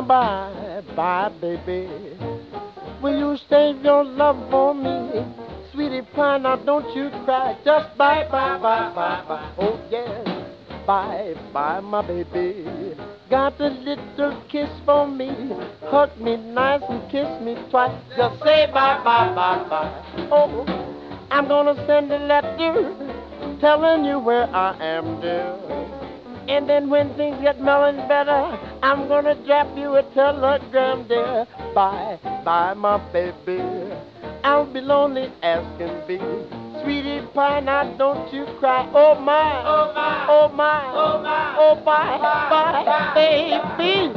Now bye, bye, baby. Will you save your love for me? Sweetie pie, now don't you cry. Just bye, bye, bye, bye, bye. Oh, yes. Bye, bye, my baby. Got a little kiss for me. Hug me nice and kiss me twice. Just say bye, bye, bye, bye. Oh, I'm gonna send a letter telling you where I am, dear. And then when things get melon better, I'm gonna drop you a telegram, dear. Bye, bye, my baby. I'll be lonely as can be. Sweetie pie, now don't you cry. Oh my, oh my, oh my, oh my, oh bye, bye, bye, baby.